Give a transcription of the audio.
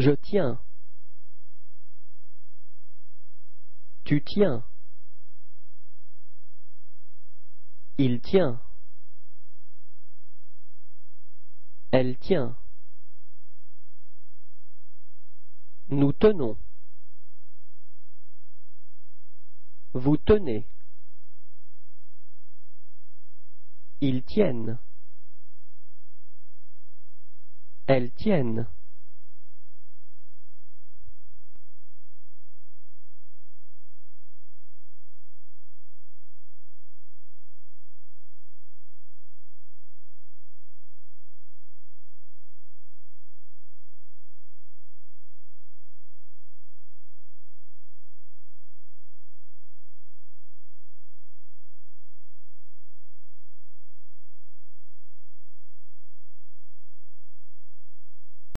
Je tiens. Tu tiens. Il tient. Elle tient. Nous tenons. Vous tenez. Ils tiennent. Elles tiennent.